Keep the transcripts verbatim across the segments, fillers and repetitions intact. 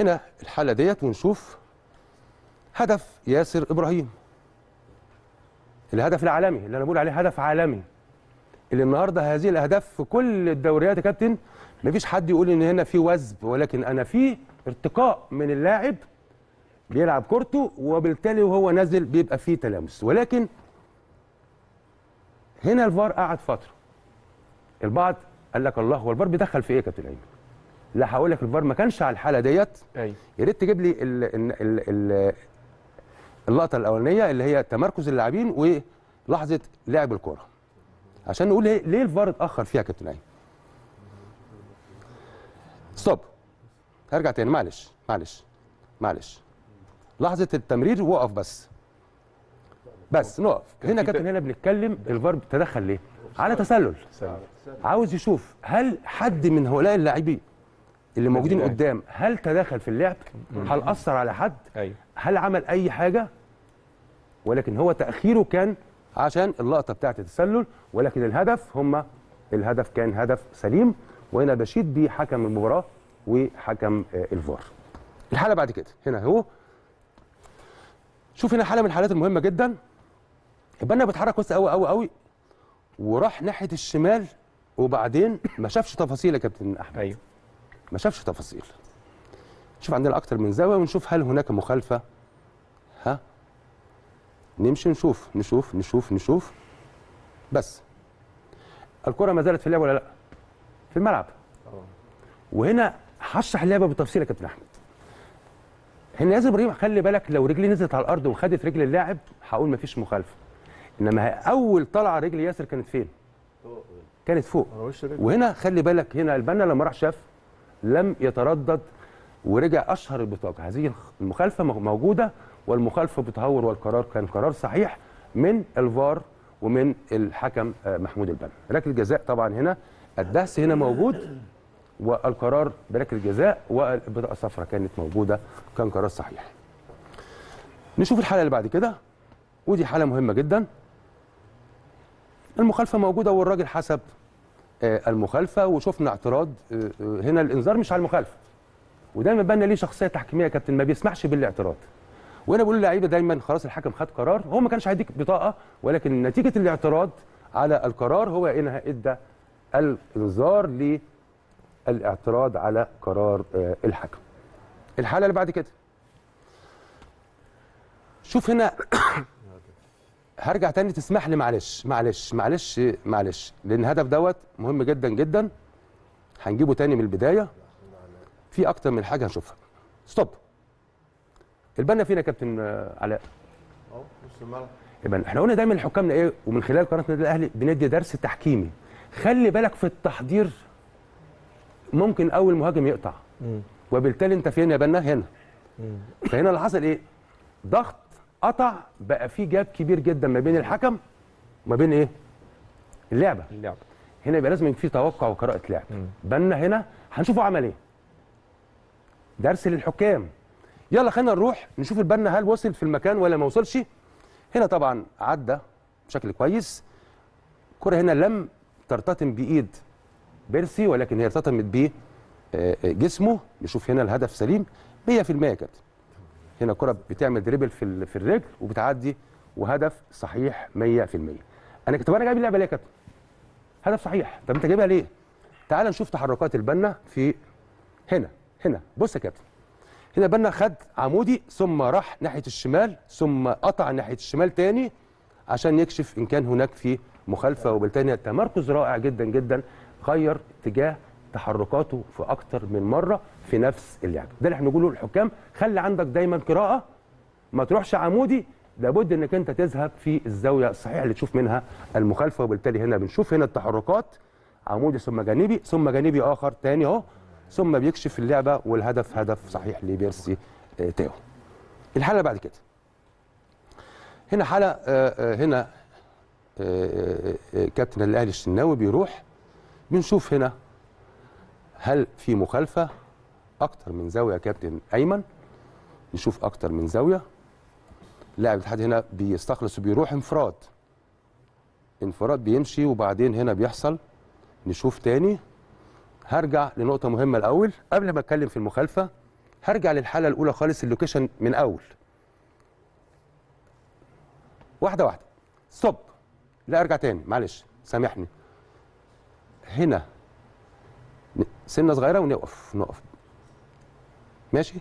هنا الحالة ديت ونشوف هدف ياسر ابراهيم، الهدف العالمي اللي انا بقول عليه هدف عالمي، اللي النهارده هذه الاهداف في كل الدوريات يا كابتن مفيش حد يقول ان هنا في وزب، ولكن انا في ارتقاء من اللاعب بيلعب كورته، وبالتالي وهو نازل بيبقى فيه تلامس. ولكن هنا الفار قعد فتره، البعض قال لك الله هو الفار بيدخل في ايه يا كابتن ايمن؟ لا هقول لك الفار ما كانش على الحاله ديت. ايوه يا ريت تجيب لي ال ال ال ال اللقطه الاولانيه اللي هي تمركز اللاعبين ولحظه لعب الكوره، عشان نقول ليه الفار اتاخر فيها يا كابتن ايمن. ستوب، هرجع تاني، معلش معلش معلش، لحظه التمرير وقف بس بس نقف هنا كابتن. هنا بنتكلم الفار تدخل ليه؟ على تسلل، عاوز يشوف هل حد من هؤلاء اللاعبين اللي موجودين قدام هل تدخل في اللعب؟ هل اثر على حد؟ هل عمل اي حاجه؟ ولكن هو تاخيره كان عشان اللقطه بتاعه التسلل، ولكن الهدف هم الهدف كان هدف سليم. وهنا بشيد بيه حكم المباراه وحكم الفار. الحاله بعد كده هنا اهو، شوف هنا حاله من الحالات المهمه جدا. البنا بيتحرك كويس قوي قوي قوي وراح ناحيه الشمال، وبعدين ما شافش تفاصيل يا كابتن احمد. ايوه ما شافش تفاصيل. شوف عندنا اكتر من زاويه ونشوف هل هناك مخالفه. ها نمشي نشوف نشوف نشوف نشوف بس الكره ما زالت في اللعب ولا لا؟ في الملعب. وهنا هشرح اللعبه بالتفصيل يا كابتن احمد. هنا ياسر ابراهيم خلي بالك لو رجلي نزلت على الارض وخدت رجل اللاعب هقول مفيش مخالفه، انما اول طلعه رجل ياسر كانت فين؟ كانت فوق. وهنا خلي بالك هنا البنا لما راح شاف لم يتردد ورجع اشهر البطاقه، هذه المخالفه موجوده والمخالفه بتهور، والقرار كان قرار صحيح من الفار ومن الحكم محمود البنا. ركله جزاء طبعا هنا، الدهس هنا موجود والقرار بركله جزاء، والبطاقه الصفراء كانت موجوده، كان قرار صحيح. نشوف الحاله اللي بعد كده، ودي حاله مهمه جدا. المخالفه موجوده والراجل حسب المخالفه، وشفنا اعتراض هنا، الانذار مش على المخالفه. ودايما بنا ليه شخصيه تحكيميه يا كابتن، ما بيسمحش بالاعتراض. وانا بقول للعيبه دايما خلاص الحكم خد قرار، هو ما كانش هيديك بطاقه، ولكن نتيجه الاعتراض على القرار هو هنا ادى الانذار للاعتراض على قرار الحكم. الحاله اللي بعد كده شوف هنا هرجع تاني، تسمح لي معلش معلش معلش معلش، لان الهدف دوت مهم جدا جدا، هنجيبه تاني من البدايه، في اكتر من حاجه هنشوفها. ستوب، البنا فين يا كابتن علاء؟ اهو نص الملعب. يبقى احنا قلنا دايما لحكامنا ايه، ومن خلال قناه النادي الاهلي بندي درس تحكيمي، خلي بالك في التحضير ممكن اول مهاجم يقطع، وبالتالي انت فين يا بنا؟ هنا. فهنا اللي حصل ايه؟ ضغط قطع، بقى في جاب كبير جدا ما بين الحكم وما بين ايه؟ اللعبه. اللعبه هنا يبقى لازم في توقع وقراءه لعب. بنا هنا هنشوفه عمل ايه؟ درس للحكام. يلا خلينا نروح نشوف البنا هل وصل في المكان ولا ما وصلش. هنا طبعا عدى بشكل كويس. الكره هنا لم ترتطم بايد بيرسي، ولكن هي ارتطمت بيه جسمه. نشوف هنا الهدف سليم مية في المية يا كابتن. هنا الكره بتعمل دريبل في في الرجل وبتعدي، وهدف صحيح مية في المية. انا طب انا جايب اللعبه ليه يا كابتن؟ هدف صحيح، طب انت جايبها ليه؟ تعال نشوف تحركات البنا في هنا. هنا بص يا كابتن، هنا البنا خد عمودي ثم راح ناحيه الشمال ثم قطع ناحيه الشمال تاني عشان يكشف ان كان هناك في مخالفه، وبالتالي تمركز رائع جدا جدا، غير اتجاه تحركاته في اكتر من مره في نفس اللعبه. ده اللي احنا بنقوله للحكام، خلي عندك دايما قراءه، ما تروحش عمودي، لابد انك انت تذهب في الزاويه الصحيحه اللي تشوف منها المخالفه. وبالتالي هنا بنشوف هنا التحركات عمودي ثم جانبي ثم جانبي اخر تاني اهو، ثم بيكشف اللعبه، والهدف هدف صحيح لبيرسي تاو. الحاله بعد كده هنا حاله، هنا كابتن الاهلي الشناوي بيروح، بنشوف هنا هل في مخالفه اكتر من زاويه يا كابتن ايمن، نشوف اكتر من زاويه. لاعب الاتحاد هنا بيستخلص وبيروح انفراد انفراد بيمشي، وبعدين هنا بيحصل نشوف تاني. هرجع لنقطه مهمه الاول قبل ما اتكلم في المخالفه، هرجع للحاله الاولى خالص، اللوكيشن من اول. واحده واحده. صب. لا ارجع تاني معلش سامحني. هنا سنه صغيره ونقف نقف. ماشي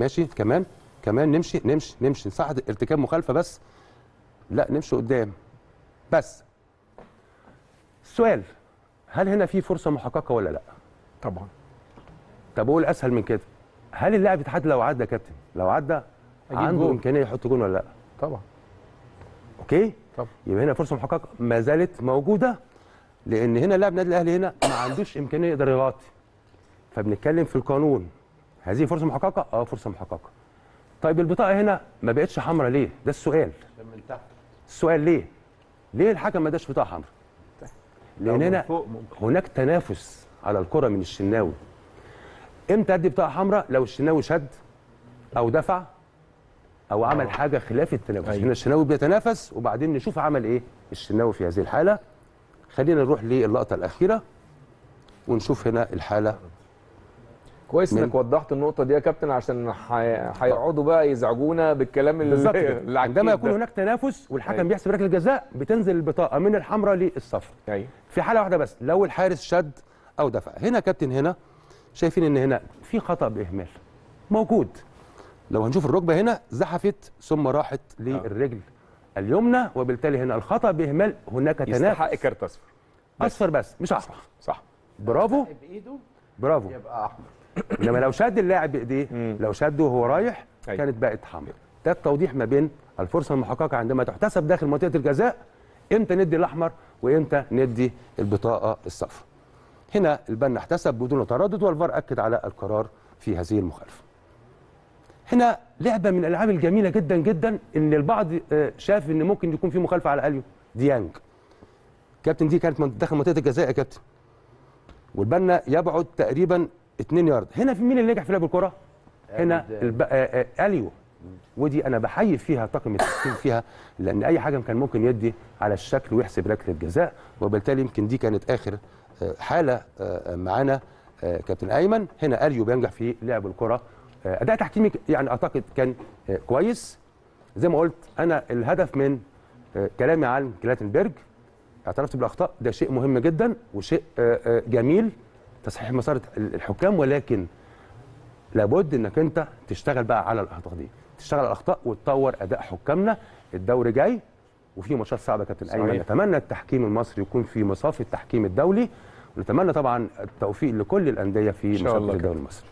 ماشي كمان كمان نمشي نمشي نمشي نصعد ارتكاب مخالفه بس. لا نمشي قدام بس. السؤال هل هنا في فرصه محققه ولا لا؟ طبعا. طب اقول اسهل من كده، هل اللاعب اتحاد لو عدى يا كابتن لو عدى عنده جول. امكانيه يحط جون ولا لا؟ طبعا. اوكي؟ طبعا. يبقى هنا فرصه محققه ما زالت موجوده، لان هنا لاعب النادي الاهلي هنا ما عندوش امكانيه يقدر يغطي. فبنتكلم في القانون هذه فرصه محققه؟ اه فرصه محققه. طيب البطاقه هنا ما بقتش حمراء ليه؟ ده السؤال. من تحت. السؤال ليه؟ ليه الحكم ما اداش بطاقه حمراء؟ لان هنا هناك تنافس على الكره من الشناوي. امتى ادي بطاقه حمراء؟ لو الشناوي شد او دفع او عمل حاجه خلاف التنافس. هنا الشناوي بيتنافس وبعدين نشوف عمل ايه الشناوي في هذه الحاله. خلينا نروح للقطه الاخيره ونشوف هنا الحاله. كويس انك وضحت النقطه دي يا كابتن، عشان هيقعدوا بقى يزعجونا بالكلام اللي عندما يكون ده. هناك تنافس والحكم أي. بيحسب ركله جزاء بتنزل البطاقه من الحمراء للصفراء في حاله واحده بس، لو الحارس شد او دفع. هنا كابتن هنا شايفين ان هنا في خطا باهمال موجود. لو هنشوف الركبه هنا زحفت ثم راحت للرجل اليمنى، وبالتالي هنا الخطا باهمال. هناك تنافس يستحق كارت اصفر اصفر بس مش احمر. صح, صح. برافو برافو يبقى احمر. انما لو شد اللاعب بايديه لو شده وهو رايح كانت بقت حمراء. ده التوضيح ما بين الفرصه المحققه عندما تحتسب داخل منطقه الجزاء، امتى ندي الاحمر وامتى ندي البطاقه الصفراء. هنا البنا احتسب بدون تردد، والفار اكد على القرار في هذه المخالفه. هنا لعبه من الالعاب الجميله جدا جدا، ان البعض شاف ان ممكن يكون في مخالفه على اليو ديانج. كابتن دي كانت داخل منطقه الجزاء يا كابتن، والبنا يبعد تقريبا اتنين يارد. هنا في مين اللي نجح في لعب الكره؟ هنا الب... آآ آآ اليو، ودي انا بحيي فيها طاقم التسجيل فيها، لان اي حكم كان ممكن يدي على الشكل ويحسب ركله الجزاء. وبالتالي يمكن دي كانت اخر حاله معانا كابتن ايمن. هنا اليو بينجح في لعب الكره، اداء تحكيمي يعني اعتقد كان كويس. زي ما قلت انا الهدف من كلامي عن كلاتنبرج، اعترفت بالاخطاء، ده شيء مهم جدا وشيء جميل، تصحيح مسار الحكام، ولكن لابد انك انت تشتغل بقى على الاخطاء دي، تشتغل على الاخطاء وتطور اداء حكامنا. الدوري جاي وفي ماتشات صعبه يا كابتن ايمن. نتمنى التحكيم المصري يكون في مصاف التحكيم الدولي، ونتمنى طبعا التوفيق لكل الانديه في مشاركه الدوري المصري.